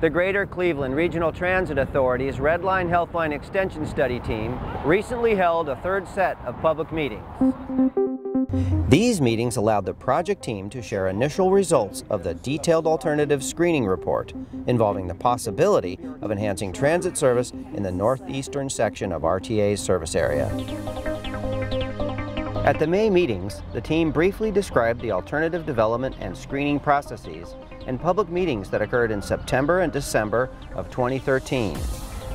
The Greater Cleveland Regional Transit Authority's Red Line HealthLine Extension Study Team recently held a third set of public meetings. These meetings allowed the project team to share initial results of the detailed alternative screening report involving the possibility of enhancing transit service in the northeastern section of RTA's service area. At the May meetings, the team briefly described the alternative development and screening processes and public meetings that occurred in September and December of 2013.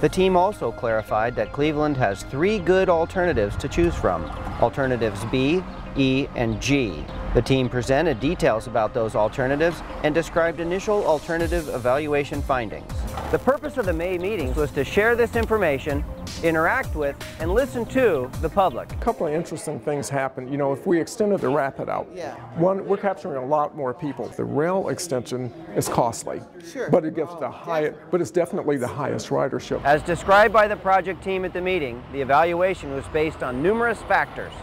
The team also clarified that Cleveland has three good alternatives to choose from, alternatives B, E, and G. The team presented details about those alternatives and described initial alternative evaluation findings. The purpose of the May meetings was to share this information, interact with, and listen to the public. A couple of interesting things happened. You know, if we extended the rapid out, one, we're capturing a lot more people. The rail extension is costly, but it gets the highest, but it's definitely the highest ridership. As described by the project team at the meeting, the evaluation was based on numerous factors: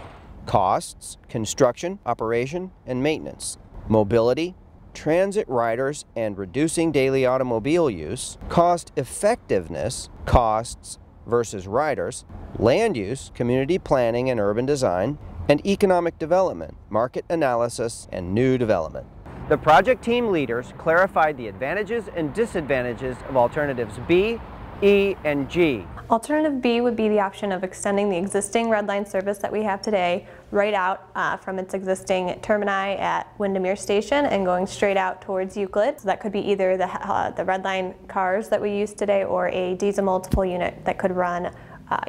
costs, construction, operation, and maintenance, mobility, transit riders and reducing daily automobile use, cost effectiveness, costs versus riders, land use, community planning and urban design, and economic development, market analysis, and new development. The project team leaders clarified the advantages and disadvantages of alternatives B, E, and G. Alternative B would be the option of extending the existing Red Line service that we have today right out from its existing termini at Windermere Station and going straight out towards Euclid. So that could be either the Red Line cars that we use today or a diesel multiple unit that could run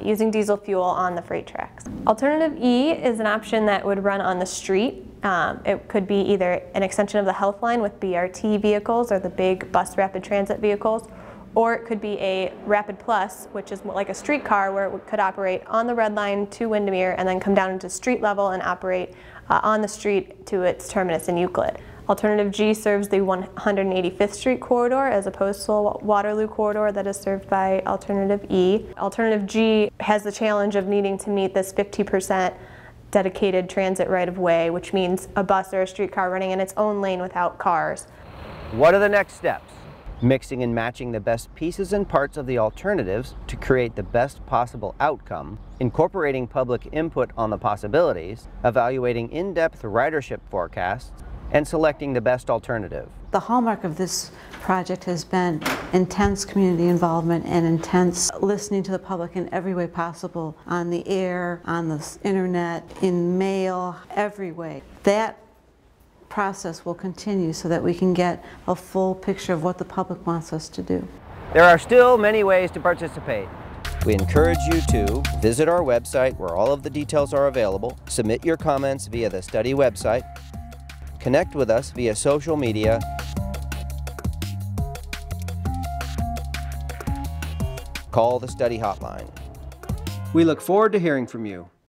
using diesel fuel on the freight tracks. Alternative E is an option that would run on the street. It could be either an extension of the Health Line with BRT vehicles or the big bus rapid transit vehicles, or it could be a Rapid Plus, which is like a streetcar where it could operate on the Red Line to Windermere and then come down into street level and operate on the street to its terminus in Euclid. Alternative G serves the 185th Street corridor as opposed to the Waterloo corridor that is served by Alternative E. Alternative G has the challenge of needing to meet this 50% dedicated transit right-of-way, which means a bus or a streetcar running in its own lane without cars. What are the next steps? Mixing and matching the best pieces and parts of the alternatives to create the best possible outcome, incorporating public input on the possibilities, evaluating in-depth ridership forecasts, and selecting the best alternative. The hallmark of this project has been intense community involvement and intense listening to the public in every way possible, on the air, on the internet, in mail, every way. That process will continue so that we can get a full picture of what the public wants us to do. There are still many ways to participate. We encourage you to visit our website where all of the details are available, submit your comments via the study website, connect with us via social media, call the study hotline. We look forward to hearing from you.